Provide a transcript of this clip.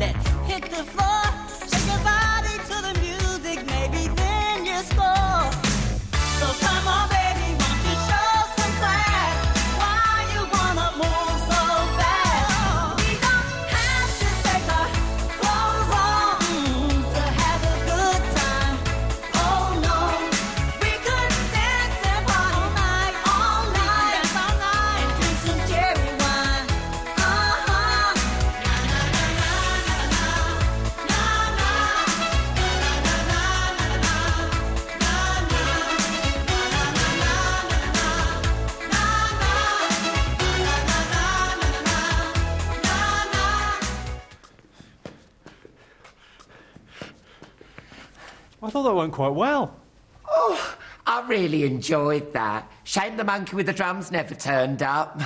Let's hit the floor, shake your body to the music, maybe then you score. So come on, baby, won't you show some class? Why you wanna move so fast? We don't have to take our clothes off to have a good time. Oh no, we could dance and party all night, and drink some cherry wine. I thought that went quite well. Oh, I really enjoyed that. Shame the monkey with the drums never turned up.